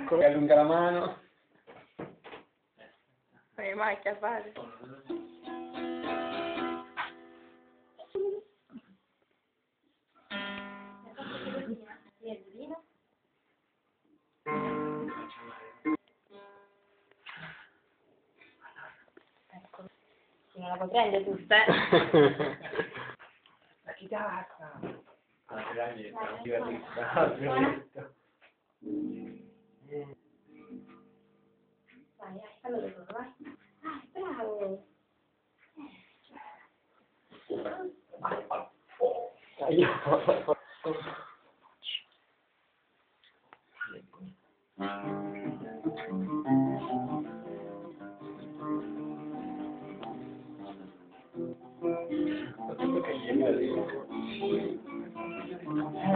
Eccolo. Allunga la mano. Non è mai capace. Ecco. Non la puoi prendere tutta, eh? La chitarra. La chitarra. Vai, fallo loro, vai. Ah, bravo.